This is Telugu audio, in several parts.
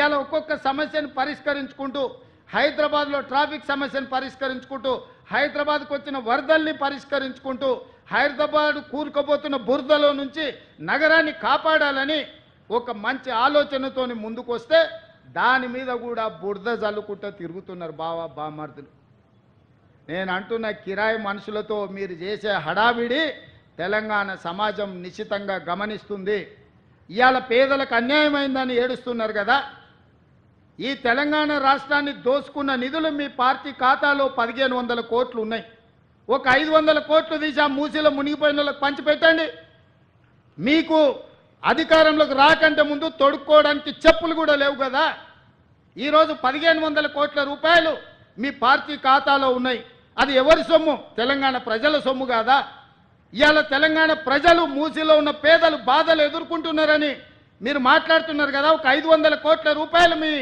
ఇయాల ఒక్కొక్క సమస్యను పరిష్కరించుకుంటూ హైదరాబాద్ లో ట్రాఫిక్ సమస్యను పరిష్కరించుకుంటూ హైదరాబాద్ కు వచ్చిన వరదల్ని పరిష్కరించుకుంటూ హైదరాబాద్ కూర్చోబోతున్న బురదలో నుంచి నగరాన్ని కాపాడాలని ఒక మంచి ఆలోచనతోని ముందుకు వస్తే దాని మీద కూడా బురద జల్లుకుంటూ తిరుగుతున్నారు బావ బామర్దులు. నేను అంటున్న కిరాయి మనుషులతో మీరు చేసే హడావిడి తెలంగాణ సమాజం నిశ్చితంగా గమనిస్తుంది. ఇయాల పేదలకు అన్యాయమైందని ఏడుస్తున్నారు కదా, ఈ తెలంగాణ రాష్ట్రాన్ని దోసుకున్న నిధులు మీ పార్టీ ఖాతాలో 1500 కోట్లు ఉన్నాయి. ఒక 500 కోట్లు తీసి ఆ మూసిలో మునిగిపోయిన వాళ్ళకి పంచిపెట్టండి. మీకు అధికారంలోకి రాకంటే ముందు తొడుక్కోవడానికి చెప్పులు కూడా లేవు కదా. ఈరోజు 1500 కోట్ల రూపాయలు మీ పార్టీ ఖాతాలో ఉన్నాయి. అది ఎవరి సొమ్ము? తెలంగాణ ప్రజల సొమ్ము కాదా? ఇవాళ తెలంగాణ ప్రజలు మూసిలో ఉన్న పేదలు బాధలు ఎదుర్కొంటున్నారని మీరు మాట్లాడుతున్నారు కదా. ఒక 500 కోట్ల రూపాయలు మీ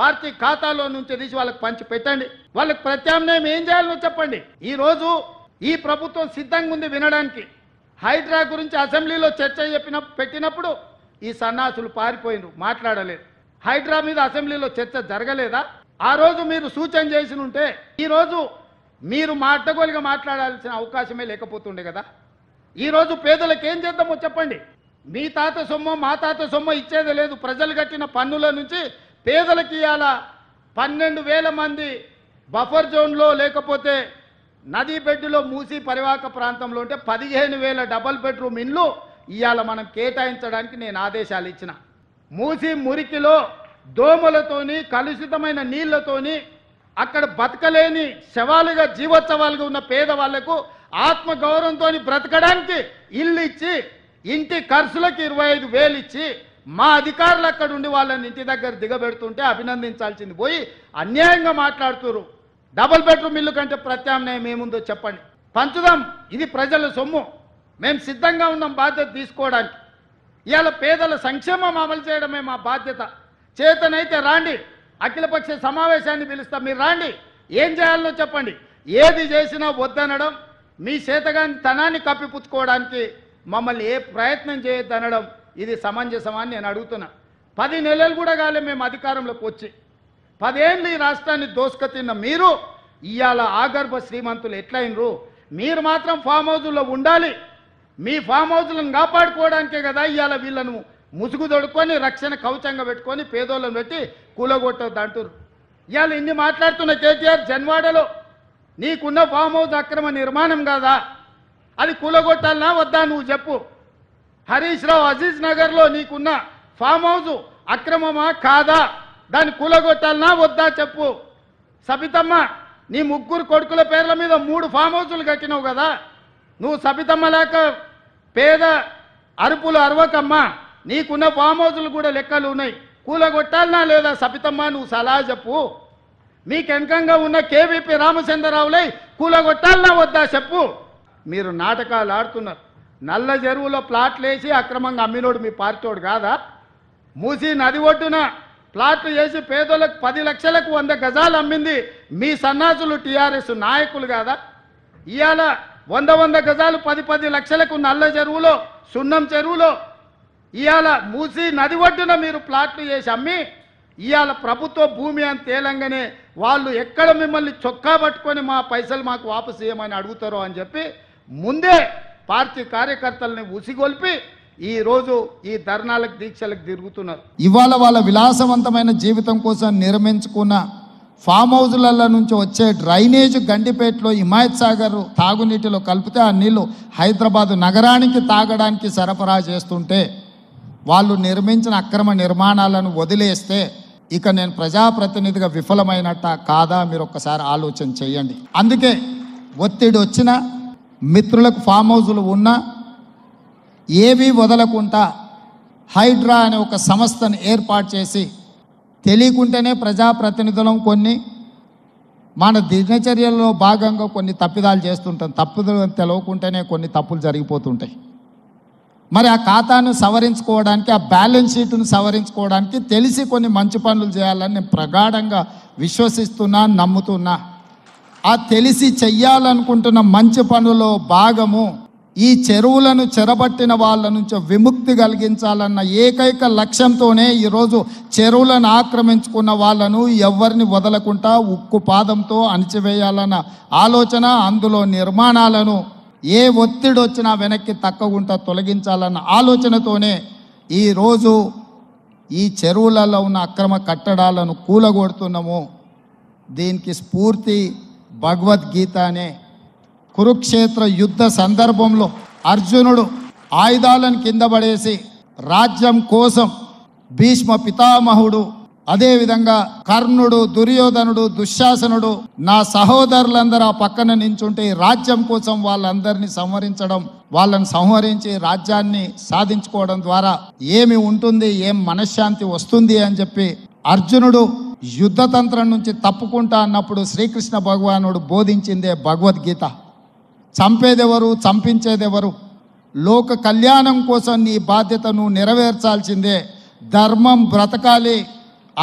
పార్టీ ఖాతాలో నుంచి తీసి వాళ్ళకి పంచి పెట్టండి. వాళ్ళకి ప్రత్యామ్నాయం ఏం చేయాలనో చెప్పండి. ఈరోజు ఈ ప్రభుత్వం సిద్ధంగా ఉంది వినడానికి. హైడ్రా గురించి అసెంబ్లీలో చర్చ పెట్టినప్పుడు ఈ సన్నాసులు పారిపోయినరు, మాట్లాడలేదు. హైడ్రా మీద అసెంబ్లీలో చర్చ జరగలేదా? ఆ రోజు మీరు సూచన చేసి ఉంటే ఈరోజు మీరు మాటగోలుగా మాట్లాడాల్సిన అవకాశమే లేకపోతుండే కదా. ఈరోజు పేదలకు ఏం చేద్దామో చెప్పండి. మీ తాత సొమ్ము మా తాత సొమ్ము ఇచ్చేది లేదు. ప్రజలు కట్టిన పన్నుల నుంచి పేదలకు ఇవాళ 12,000 మంది బఫర్ జోన్లో లేకపోతే నదీ బెడ్డులో మూసి పరివాహక ప్రాంతంలో ఉంటే 15,000 డబల్ బెడ్రూమ్ ఇండ్లు ఇవాళ మనం కేటాయించడానికి నేను ఆదేశాలు ఇచ్చిన. మూసి మురికిలో దోమలతోని కలుషితమైన నీళ్లతోని అక్కడ బతకలేని శవాలుగా జీవోత్సవాలుగా ఉన్న పేదవాళ్లకు ఆత్మగౌరవంతో బ్రతకడానికి ఇల్లు ఇచ్చి ఇంటి ఖర్చులకు 25,000 ఇచ్చి మా అధికారులు అక్కడ ఉండి వాళ్ళని ఇంటి దగ్గర దిగబెడుతుంటే అభినందించాల్సింది పోయి అన్యాయంగా మాట్లాడుతున్నారు. డబుల్ బెడ్రూమ్ ఇల్లు కంటే ప్రత్యామ్నాయం ఏముందో చెప్పండి. పంచుదాం, ఇది ప్రజల సొమ్ము, మేము సిద్ధంగా ఉన్నాం బాధ్యత తీసుకోవడానికి. ఇవాళ పేదల సంక్షేమం అమలు చేయడమే మా బాధ్యత. చేతనైతే రాండి, అఖిలపక్ష సమావేశాన్ని పిలుస్తాం, మీరు రాండి, ఏం చేయాలో చెప్పండి. ఏది చేసినా వద్దనడం, మీ చేతగాని తనాన్ని కప్పిపుచ్చుకోవడానికి మమ్మల్ని ఏ ప్రయత్నం చేయొద్దనడం ఇది సమంజసమని నేను అడుగుతున్నా. 10 నెలలు కూడా కాలే మేము అధికారంలోకి వచ్చి. 10 ఏళ్ళు ఈ రాష్ట్రాన్ని దోసుక తిన్న మీరు ఇవాళ ఆగర్భ శ్రీమంతులు ఎట్లయినరు? మీరు మాత్రం ఫామ్ హౌజుల్లో ఉండాలి. మీ ఫామ్ హౌజులను కాపాడుకోవడానికే కదా ఇవాళ వీళ్ళను ముసుగు దొడుకొని రక్షణ కవచంగా పెట్టుకొని పేదోళ్ళను పెట్టి కూలగొట్టద్దు అంటారు. ఇవాళ ఇన్ని మాట్లాడుతున్న కేటీఆర్ జన్వాడలో నీకున్న ఫామ్ హౌజ్ అక్రమ నిర్మాణం కాదా, అది కూలగొట్టాలనా వద్దా నువ్వు చెప్పు. హరీష్ రావు అజీజ్ నగర్లో నీకున్న ఫామ్ హౌజు అక్రమమా కాదా, దాన్ని కూలగొట్టాలనా వద్దా చెప్పు. సబితమ్మ నీ ముగ్గురు కొడుకుల పేర్ల మీద 3 ఫామ్ హౌజులు కట్టినావు కదా, నువ్వు సబితమ్మ లేక పేద అరుపులు అరవకమ్మా, నీకున్న ఫామ్ హౌజులు కూడా లెక్కలు ఉన్నాయి, కూలగొట్టాలనా లేదా సబితమ్మ నువ్వు సలహా చెప్పు. మీకెనకంగా ఉన్న కేవీపీ రామచంద్రరావులే కూలగొట్టాలనా వద్దా చెప్పు. మీరు నాటకాలు ఆడుతున్నారు. నల్ల చెరువులో ప్లాట్లు వేసి అక్రమంగా అమ్మినోడు మీ పార్టీోడు కాదా? మూసి నది ఒడ్డున ప్లాట్లు వేసి పేదోళ్ళకు 10 లక్షలకు 100 గజాలు అమ్మింది మీ సన్నాసులు టీఆర్ఎస్ నాయకులు కాదా? ఇవాళ 100 గజాలు 10 లక్షలకు నల్ల చెరువులో సున్నం చెరువులో ఇవాళ మూసి నది ఒడ్డున మీరు ప్లాట్లు వేసి అమ్మి ఇవాళ ప్రభుత్వ భూమి అని తేలంగానే వాళ్ళు ఎక్కడ మిమ్మల్ని చొక్కా పట్టుకొని మా పైసలు మాకు వాపసు చేయమని అడుగుతారో అని చెప్పి ముందే పార్టీ కార్యకర్తల్ని ఉసిగొల్పి ఈ రోజు ఈ ధర్నాలకు దీక్షలకు తిరుగుతున్నారు. ఇవాళ వాళ్ళ విలాసవంతమైన జీవితం కోసం నిర్మించుకున్న ఫామ్ హౌజులలో నుంచి వచ్చే డ్రైనేజ్ గండిపేటలో హిమాయత్ సాగర్ తాగునీటిలో కలిపితే ఆ నీళ్లు హైదరాబాదు నగరానికి తాగడానికి సరఫరా చేస్తుంటే వాళ్ళు నిర్మించిన అక్రమ నిర్మాణాలను వదిలేస్తే ఇక నేను ప్రజాప్రతినిధిగా విఫలమైనట్ట కాదా? మీరు ఒక్కసారి ఆలోచన చేయండి. అందుకే ఒత్తిడి వచ్చినా మిత్రులకు ఫామ్ హౌజులు ఉన్నా ఏవి వదలకుండా హైడ్రా అనే ఒక సంస్థను ఏర్పాటు చేసి తెలియకుంటేనే ప్రజాప్రతినిధులం కొన్ని మన దినచర్యల్లో భాగంగా కొన్ని తప్పిదాలు చేస్తుంటాం. తప్పిదాలు తెలియకుంటేనే కొన్ని తప్పులు జరిగిపోతుంటాయి. మరి ఆ ఖాతాను సవరించుకోవడానికి, ఆ బ్యాలెన్స్ షీట్ను సవరించుకోవడానికి తెలిసి కొన్ని మంచి పనులు చేయాలని నేను ప్రగాఢంగా విశ్వసిస్తున్నా, నమ్ముతున్నా. ఆ తెలిసి చెయ్యాలనుకుంటున్న మంచి పనుల్లో భాగము ఈ చెరువులను చెరబట్టిన వాళ్ళ నుంచి విముక్తి కలిగించాలన్న ఏకైక లక్ష్యంతోనే ఈ రోజు చెరువులను ఆక్రమించుకున్న వాళ్ళను ఎవర్ని వదలకుండా ఉక్కు పాదంతో అణచివేయాలన్న ఆలోచన, అందులో నిర్మాణాలను ఏ ఒత్తిడి వచ్చినా వెనక్కి తక్కకుండా తొలగించాలన్న ఆలోచనతోనే ఈ రోజు ఈ చెరువులలో ఉన్న అక్రమ కట్టడాలను కూలగొడుతున్నాము। దీనికి స్ఫూర్తి భగవద్గీతనే। కురుక్షేత్ర యుద్ధ సందర్భంలో అర్జునుడు ఆయుధాలను కిందపడేసి రాజ్యం కోసం భీష్మ పితామహుడు, అదే విధంగా కర్ణుడు, దుర్యోధనుడు, దుశ్శాసనుడు, నా సహోదరులందరూ ఆ పక్కన నించుంటే రాజ్యం కోసం వాళ్ళందరినీ సంహరించడం, వాళ్ళని సంహరించి రాజ్యాన్ని సాధించుకోవడం ద్వారా ఏమి ఉంటుంది, ఏం మనశ్శాంతి వస్తుంది అని చెప్పి అర్జునుడు యుద్ధ తంత్రం నుంచి తప్పుకుంటా అన్నప్పుడు శ్రీకృష్ణ భగవానుడు బోధించిందే భగవద్గీత। చంపేదెవరు, చంపించేదెవరు, లోక కళ్యాణం కోసం నీ బాధ్యతను నెరవేర్చాల్సిందే। ధర్మం బ్రతకాలి,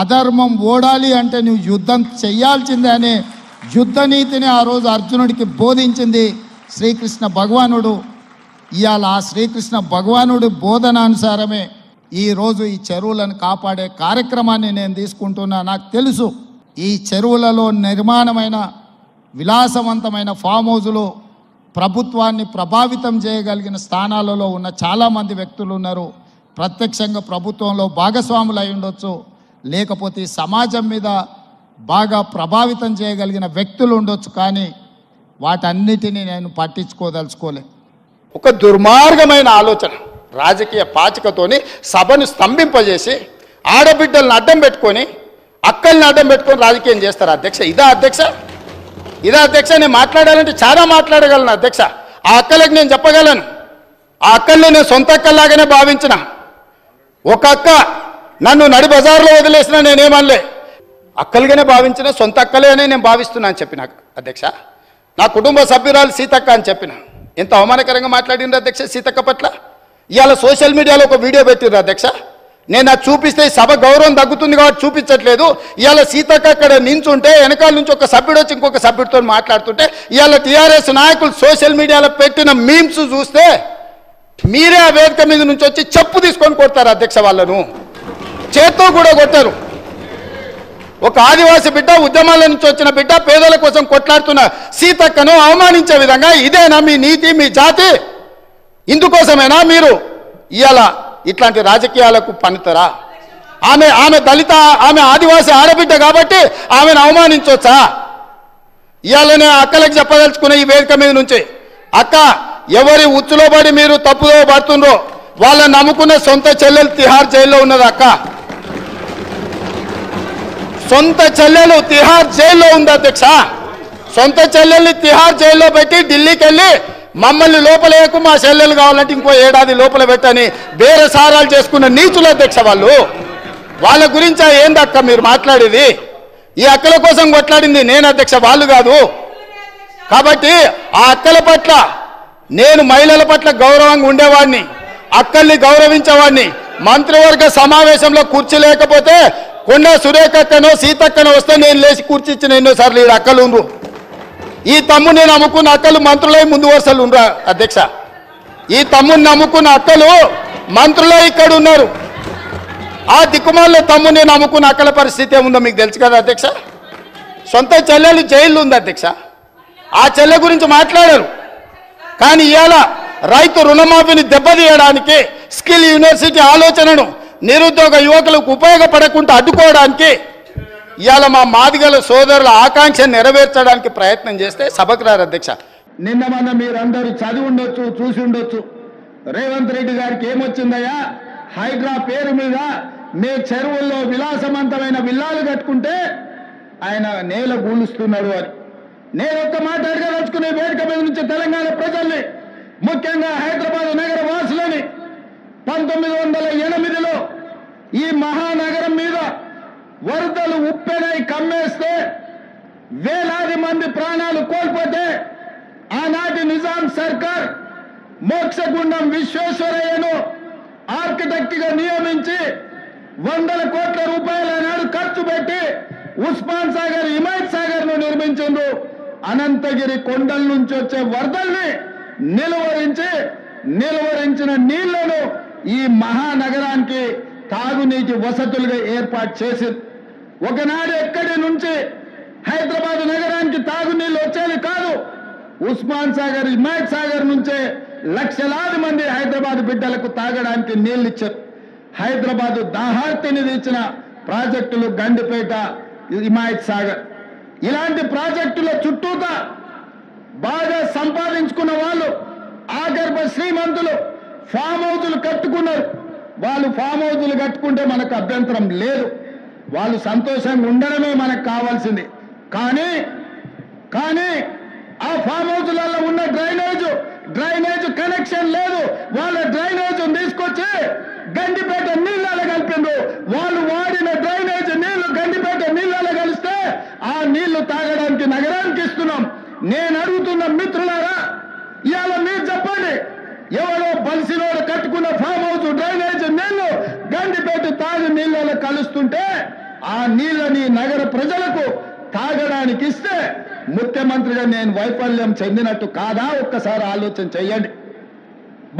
అధర్మం ఓడాలి అంటే నువ్వు యుద్ధం చేయాల్సిందే అనే యుద్ధ నీతిని ఆ రోజు అర్జునుడికి బోధించింది శ్రీకృష్ణ భగవానుడు। ఇవాళ ఆ శ్రీకృష్ణ భగవానుడి బోధనానుసారమే ఈరోజు ఈ చెరువులను కాపాడే కార్యక్రమాన్ని నేను తీసుకుంటున్నా। నాకు తెలుసు ఈ చెరువులలో నిర్మాణమైన విలాసవంతమైన ఫామ్ హౌజులు ప్రభుత్వాన్ని ప్రభావితం చేయగలిగిన స్థానాలలో ఉన్న చాలామంది వ్యక్తులు ఉన్నారు, ప్రత్యక్షంగా ప్రభుత్వంలో భాగస్వాములు అయి ఉండొచ్చు, లేకపోతే సమాజం మీద బాగా ప్రభావితం చేయగలిగిన వ్యక్తులు ఉండొచ్చు, కానీ వాటన్నిటినీ నేను పట్టించుకోదలుచుకోలే। ఒక దుర్మార్గమైన ఆలోచన, రాజకీయ పాచికతోని సభను స్తంభింపజేసి ఆడబిడ్డలను అడ్డం పెట్టుకొని అక్కల్ని అడ్డం పెట్టుకొని రాజకీయం చేస్తారు అధ్యక్ష। ఇదా అధ్యక్ష నేను మాట్లాడాలంటే చాలా మాట్లాడగలను అధ్యక్ష। ఆ అక్కలకు నేను చెప్పగలను, ఆ అక్కల్ని నేను సొంత అక్కలాగానే భావించిన ఒక అక్క నన్ను నడి బజార్లో వదిలేసిన నేనేమనలే, అక్కలుగానే భావించిన సొంత అక్కలే అని నేను భావిస్తున్నా అని చెప్పిన అధ్యక్ష। నా కుటుంబ సభ్యురాలు సీతక్క అని చెప్పిన, ఎంత అవమానకరంగా మాట్లాడిన అధ్యక్ష సీతక్క పట్ల। ఇవాళ సోషల్ మీడియాలో ఒక వీడియో పెట్టిర్రు అధ్యక్ష, నేను అది చూపిస్తే సభ గౌరవం తగ్గుతుంది కాబట్టి చూపించట్లేదు। ఇవాళ సీతక్క అక్కడ నించుంటే వెనకాల నుంచి ఒక సభ్యుడు వచ్చి ఇంకొక సభ్యుడితో మాట్లాడుతుంటే ఇవాళ టీఆర్ఎస్ నాయకులు సోషల్ మీడియాలో పెట్టిన మీమ్స్ చూస్తే మీరే ఆ వేదిక మీద నుంచి వచ్చి చెప్పు తీసుకొని కొడతారు అధ్యక్ష, వాళ్ళను చేత్తో కూడా కొట్టారు। ఒక ఆదివాసీ బిడ్డ, ఉద్యమాల నుంచి వచ్చిన బిడ్డ, పేదల కోసం కొట్లాడుతున్న సీతక్కను అవమానించే విధంగా ఇదేనా మీ నీతి, మీ జాతి? ఇందుకోసమేనా మీరు ఇవాళ ఇట్లాంటి రాజకీయాలకు పనితరా? ఆమె దళిత, ఆమె ఆదివాసీ ఆడబిడ్డ కాబట్టి ఆమెను అవమానించవచ్చా? ఇవాళనే అక్కలకు చెప్పదలుచుకున్న ఈ వేదిక మీద నుంచి, అక్క ఎవరి ఉచ్చులో పడి మీరు తప్పుదో పడుతుండ్రో వాళ్ళని నమ్ముకున్న సొంత చెల్లెలు తిహార్ జైల్లో ఉన్నది అక్క, సొంత చెల్లెలు తిహార్ జైల్లో ఉంది అధ్యక్ష। సొంత చెల్లెల్ని తిహార్ జైల్లో పెట్టి ఢిల్లీకి వెళ్ళి మమ్మల్ని లోపలేకు, మా చెల్లెలు కావాలంటే ఇంకో ఏడాది లోపల పెట్టని బేరసారాలు చేసుకున్న నీచులు అధ్యక్ష వాళ్ళు। వాళ్ళ గురించి ఏంది అక్క మీరు మాట్లాడేది? ఈ అక్కల కోసం కొట్లాడింది నేను అధ్యక్ష, వాళ్ళు కాదు। కాబట్టి ఆ అక్కల పట్ల నేను, మహిళల పట్ల గౌరవంగా ఉండేవాడిని, అక్కల్ని గౌరవించేవాడిని। మంత్రివర్గ సమావేశంలో కుర్చీ లేకపోతే కొండ సురేఖ అక్కనో సీతక్కనో వస్తే నేను లేచి కుర్చీ ఇచ్చిన ఎన్నోసార్లు ఈ అక్కలు ఉండ్రు, ఈ తమ్ముడిని నమ్ముకున్న అక్కలు మంత్రులై ముందు వరుసలు ఉండరా అధ్యక్ష? ఈ తమ్ముడిని నమ్ముకున్న అక్కలు మంత్రులై ఇక్కడ ఉన్నారు, ఆ దిక్కుమాల తమ్ముడిని నమ్ముకున్న అక్కల పరిస్థితి ఏముందో మీకు తెలుసు కదా అధ్యక్ష। సొంత చెల్లెలు జైలు ఉంది అధ్యక్ష, ఆ చెల్లె గురించి మాట్లాడారు, కానీ ఇవాళ రైతు రుణమాఫీని దెబ్బతీయడానికి, స్కిల్ యూనివర్సిటీ ఆలోచనను నిరుద్యోగ యువకులకు ఉపయోగపడకుండా అడ్డుకోవడానికి ఇవాళ మా మాదిగల సోదరుల ఆకాంక్షను నెరవేర్చడానికి ప్రయత్నం చేస్తే సభకు రారు అధ్యక్ష। నిన్న మొన్న మీరందరూ చదివి ఉండొచ్చు, చూసి ఉండొచ్చు, రేవంత్ రెడ్డి గారికి ఏమొచ్చిందయ్యా, హైడ్రా పేరు మీద మీ చెరువుల్లో విలాసవంతమైన విల్లాలు కట్టుకుంటే ఆయన నేల గూలుస్తున్నాడు అని నేను ఒక్క మాట అడగదలుచుకునే వేదిక మీద నుంచి తెలంగాణ ప్రజల్ని, ముఖ్యంగా హైదరాబాద్ నగర వాసులని, 1980లో ఈ మహానగరం మీద వరదలు ఉప్పెనై కమ్మేస్తే వేలాది మంది ప్రాణాలు కోల్పోతే ఆనాటి నిజాం సర్కార్ మోక్షగుండం విశ్వేశ్వరయ్యను ఆర్కిటెక్ట్ గా నియమించి 100 కోట్ల రూపాయలు నాడు ఖర్చు పెట్టి ఉస్మాన్ సాగర్, హిమాయత్ సాగర్ ను నిర్మించిండ్రు। అనంతగిరి కొండల నుంచి వచ్చే వరదల్ని నిలవరించిన నీళ్లను ఈ మహానగరానికి తాగునీటి వసతులుగా ఏర్పాటు చేసింది. ఒకనాడు ఎక్కడి నుంచి హైదరాబాద్ నగరానికి తాగునీళ్లు వచ్చేది కాదు. ఉస్మాన్ సాగర్, హిమాయత్ సాగర్ నుంచే లక్షలాది మంది హైదరాబాద్ బిడ్డలకు తాగడానికి నీళ్లు ఇచ్చారు. హైదరాబాద్ దాహార్తిని తీర్చిన ప్రాజెక్టులు గండిపేట, హిమాయత్ సాగర్, ఇలాంటి ప్రాజెక్టుల చుట్టూతా బాగా సంపాదించుకున్న వాళ్ళు, ఆగర్భ శ్రీమంతులు ఫామ్ హౌజులు కట్టుకున్నారు. వాళ్ళు ఫామ్ హౌజులు కట్టుకుంటే మనకు అభ్యంతరం లేదు, వాళ్ళు సంతోషంగా ఉండడమే మనకు కావాల్సింది. కానీ కానీ ఆ ఫామ్ హౌజులలో ఉన్న డ్రైనేజ్ కనెక్షన్ లేదు. వాళ్ళ డ్రైనేజ్ తీసుకొచ్చి గండిపేట నీళ్ళలో కలిపిండ్రు. వాళ్ళు వాడిన డ్రైనేజ్ నీళ్లు గండిపేట నీళ్ళలో కలిస్తే ఆ నీళ్లు తాగడానికి నగరానికి ఇస్తున్నాం. నేను అడుగుతున్న మిత్రులారా, ఇవాళ మీరు చెప్పండి, ఎవరో బలిసినోడు కట్టుకున్న ఫామ్ హౌస్ డ్రైనేజ్ నీళ్లు గండిపేట తాగి నీళ్ళలో కలుస్తుంటే ఆ నీళ్ళని నగర ప్రజలకు తాగడానికి ఇస్తే ముఖ్యమంత్రిగా నేను వైఫల్యం చెందినట్టు కాదా? ఒక్కసారి ఆలోచన చేయండి.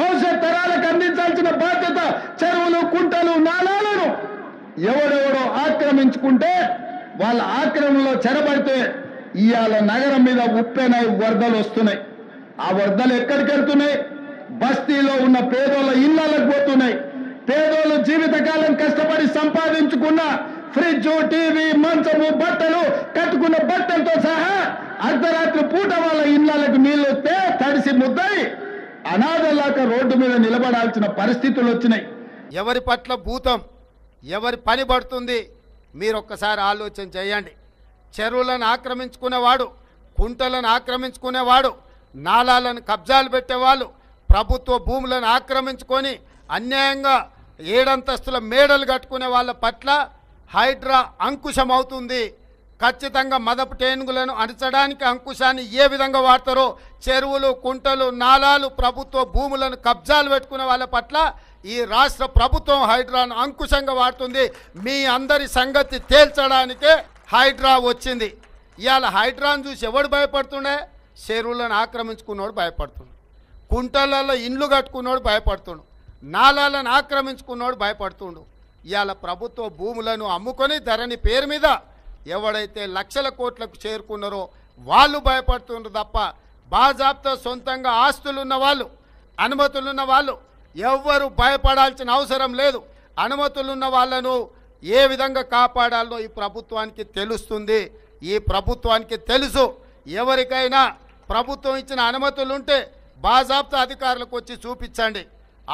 భవిష్యత్ తరాలకు అందించాల్సిన బాధ్యత చెరువులు, కుంటలు, నాలాలను ఎవడెవడో ఆక్రమించుకుంటే వాళ్ళ ఆక్రమణలో చెరబడితే ఇవాళ నగరం మీద ఉప్పెనై వరదలు వస్తున్నాయి. ఆ వరదలు ఎక్కడికి వెళ్తున్నాయి? బస్తీలో ఉన్న పేదోళ్ళ ఇళ్లకు పోతున్నాయి. పేదోళ్ళు జీవితకాలం కష్టపడి సంపాదించుకున్న ఫ్రిడ్జ్, టీవీ, మంచము, బట్టలు, కట్టుకున్న బట్టలతో సహా అర్ధరాత్రి పూట వాళ్ళ ఇళ్లకు నీళ్లు వస్తే తడిసి ముద్దై అనాథలాక రోడ్డు మీద నిలబడాల్సిన పరిస్థితులు వచ్చినాయి. ఎవరి పట్ల భూతం, ఎవరి పని పడుతుంది? మీరు ఒక్కసారి ఆలోచన చేయండి. చెరువులను ఆక్రమించుకునేవాడు, కుంటలను ఆక్రమించుకునేవాడు, నాలాలను కబ్జాలు పెట్టేవాళ్ళు, ప్రభుత్వ భూములను ఆక్రమించుకొని అన్యాయంగా ఏడంతస్తుల మేడలు కట్టుకునే వాళ్ళ పట్ల హైడ్రా అంకుశం అవుతుంది. ఖచ్చితంగా మదపు టేనుగులను అణచడానికి అంకుశాన్ని ఏ విధంగా వాడతారో చెరువులు, కుంటలు, నాలాలు, ప్రభుత్వ భూములను కబ్జాలు పెట్టుకునే వాళ్ళ పట్ల ఈ రాష్ట్ర ప్రభుత్వం హైడ్రాను అంకుశంగా వాడుతుంది. మీ అందరి సంగతి తేల్చడానికే హైడ్రా వచ్చింది. ఇవాళ హైడ్రాను చూసి ఎవడు భయపడుతుండే? చెరువులను ఆక్రమించుకున్నోడు భయపడుతుండు, కుంటలలో ఇండ్లు కట్టుకున్నోడు భయపడుతుండు, నాలాలను ఆక్రమించుకున్నోడు భయపడుతుండు. ఇవాళ ప్రభుత్వ భూములను అమ్ముకొని ధరణి పేరు మీద ఎవడైతే లక్షల కోట్లకు చేరుకున్నారో వాళ్ళు భయపడుతున్నారు తప్ప బాజాబ్తో సొంతంగా ఆస్తులున్న వాళ్ళు, అనుమతులున్న వాళ్ళు ఎవ్వరు భయపడాల్సిన అవసరం లేదు. అనుమతులున్న వాళ్ళను ఏ విధంగా కాపాడాలో ఈ ప్రభుత్వానికి తెలుస్తుంది. ఈ ప్రభుత్వానికి తెలుసు, ఎవరికైనా ప్రభుత్వం ఇచ్చిన అనుమతులుంటే బాజాబ్తో అధికారులకు వచ్చి చూపించండి.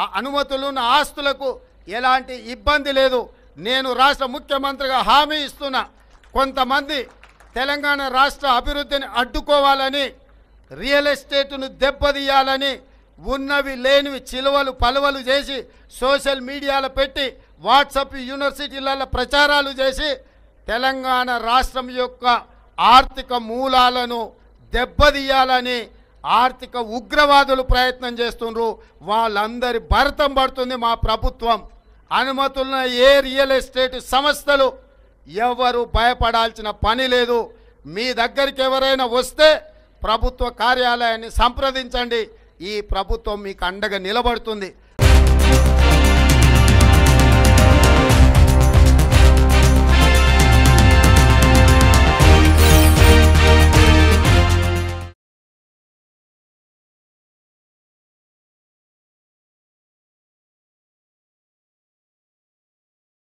ఆ అనుమతులున్న ఆస్తులకు ఎలాంటి ఇబ్బంది లేదు. నేను రాష్ట్ర ముఖ్యమంత్రిగా హామీ ఇస్తున్నా, కొంతమంది తెలంగాణ రాష్ట్ర అభివృద్ధిని అడ్డుకోవాలని, రియల్ ఎస్టేట్ను దెబ్బతీయాలని, ఉన్నవి లేనివి చిలువలు పలువలు చేసి సోషల్ మీడియాలో పెట్టి వాట్సాప్ యూనివర్సిటీలలో ప్రచారాలు చేసి తెలంగాణ రాష్ట్రం యొక్క ఆర్థిక మూలాలను దెబ్బతీయాలని ఆర్థిక ఉగ్రవాదులు ప్రయత్నం చేస్తున్నారు. వాళ్ళందరి భరతం పడుతుంది మా ప్రభుత్వం. అనుమతులున్న ఏ రియల్ ఎస్టేట్ సంస్థలు ఎవరు భయపడాల్సిన పని లేదు. మీ దగ్గరికి ఎవరైనా వస్తే ప్రభుత్వ కార్యాలయాన్ని సంప్రదించండి. ఈ ప్రభుత్వం మీకు అండగా నిలబడుతుంది.